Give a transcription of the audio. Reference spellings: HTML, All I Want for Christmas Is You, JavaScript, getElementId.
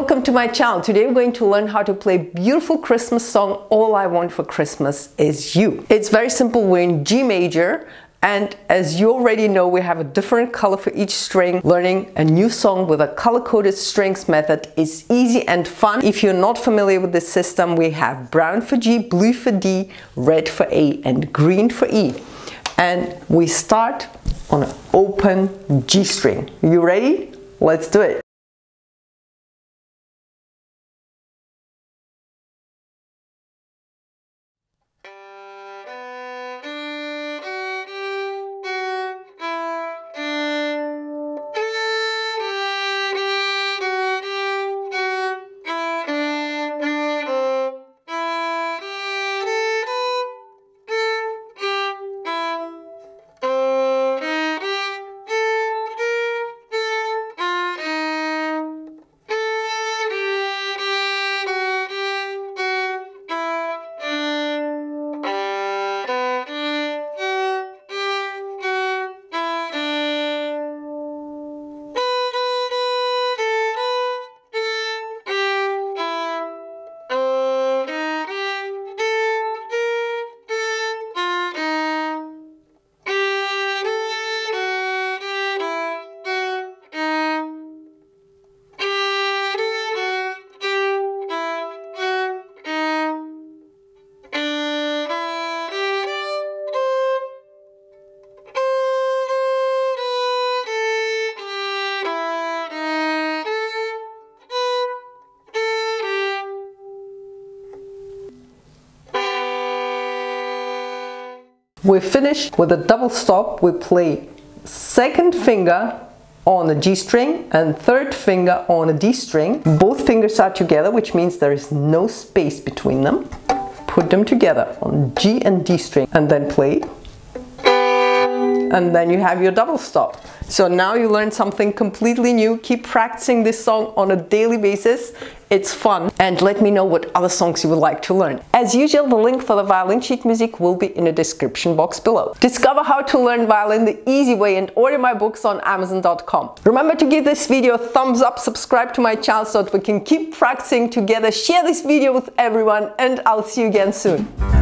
Welcome to my channel. Today we're going to learn how to play beautiful Christmas song, All I Want for Christmas Is You. It's very simple, we're in G major, and as you already know, we have a different color for each string. Learning a new song with a color-coded strings method is easy and fun. If you're not familiar with this system, we have brown for G, blue for D, red for A, and green for E. And we start on an open G string. You ready? Let's do it. We finish with a double stop. We play second finger on a G string and third finger on a D string. Both fingers are together, which means there is no space between them. Put them together on G and D string and then play. And then you have your double stop. So now you learn something completely new. Keep practicing this song on a daily basis. It's fun. And let me know what other songs you would like to learn. As usual, the link for the violin sheet music will be in the description box below. Discover how to learn violin the easy way and order my books on Amazon.com. Remember to give this video a thumbs up, subscribe to my channel so that we can keep practicing together. Share this video with everyone, and I'll see you again soon.